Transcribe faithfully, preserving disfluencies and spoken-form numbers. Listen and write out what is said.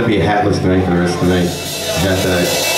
gotta be a hatless night for the rest of the night. Half the night.